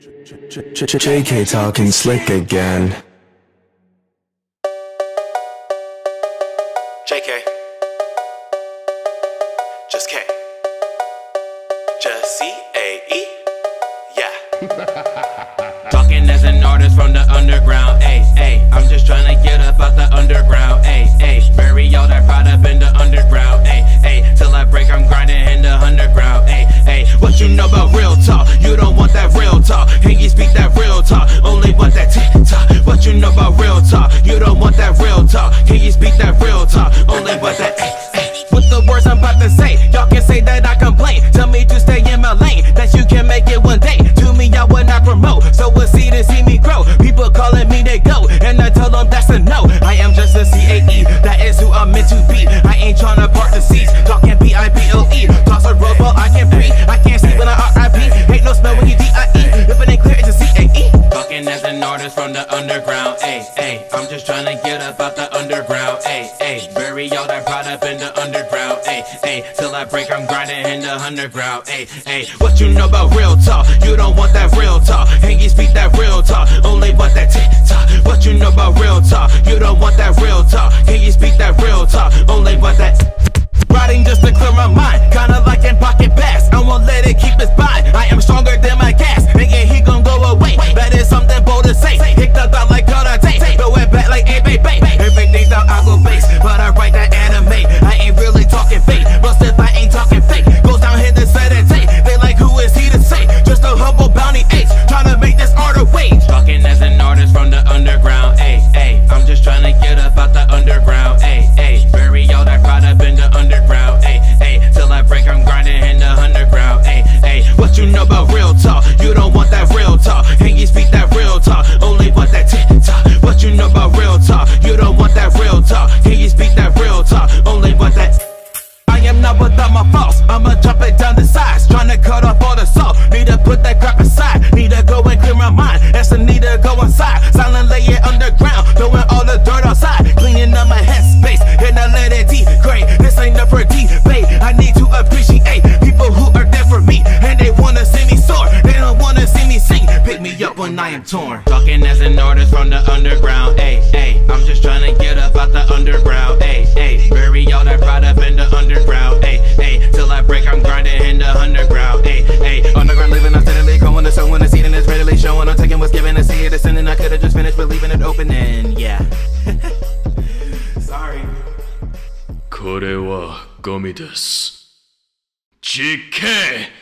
JK talking slick again. JK. Just K. Just C A E. Yeah. Talking as an artist from the underground. Ay, ay. I'm just trying to get up out the underground. Ay, ay. Bury all that pride up in the underground. Ay, ay. Till I break, I'm grinding in the underground. Ay, ay. What you know about real talk? You don't want that real talk. Can you speak that real talk? Only want that TikTok. What you know about real talk? You don't want that real talk. Can you speak that real talk? Only want that with the words I'm about to say. Y'all can say that I complain. Tell me to stay in my lane, that you can make it one day. To me, I will not promote, so we'll see to see me grow. People calling me, they go, and I tell them that's a no. I am just a CAE, that is who I'm meant to be. I ain't tryna part the seas. Y'all can BIPOE. Toss a robot, I can breathe. I can't sleep when I RIP. Ain't no smell when you DIE. If it ain't clear, it's a CAE. Talking as an artist from the underground. Ay, ay. I'm just trying to get up out the underground. Ay, ay. Bury all that pride up in the underground. Ay, ay. Till I break, I'm grinding in the underground. Ay, ay. What you know about real talk? You don't want that real talk. Ain't you speak that real talk? Only want that TikTok. What you know about real talk? You don't want that real talk. Can you speak that real talk? Only want that. Riding just to clear my mind, kinda like in pocket bass. I won't let it keep us by. I am stronger than my gas. Nigga, he gon' go away. That is something bold to say. Picked up out like all I take. Throw it back like a baby. Everything's out, I go base. But I write that anime. I ain't really talking fake. But if I ain't talking fake, goes down here to sedate. They like, who is he to say? Just a humble bounty ace. Tryna make this art a wage. Talking as an artist from the underground. Ay, ay. I'm just tryna get up out the underground. Ay, ay. Bury all that pride up in the underground. You know about real talk, you don't want that real talk. Can you speak that real talk? Only want that TikTok. What you know about real talk? You don't want that real talk. Can you speak that real talk? Only want that. I am not without my faults. I'ma drop it down the sides, tryna cut off all the salt. Need to put that crap aside. Need to go and clear my mind. That's a need to go inside. Silent layer underground, throwing all the dirt outside. Cleaning up my headspace, and I let it degrade. This ain't up for debate. I need to appreciate people who are there for me. When I am torn, talking as an artist from the underground. Ay, ay. I'm just trying to get up out the underground. Ay, ay. Bury all that pride up in the underground. Ay, ay. Till I break, I'm grinding in the underground. Ay, ay. Underground living, I'm steadily going to sow when the seed and it's readily showing. I'm taking what's given and see it ascending. I could have just finished, but leaving it open and yeah. Sorry. これはゴミです。JK!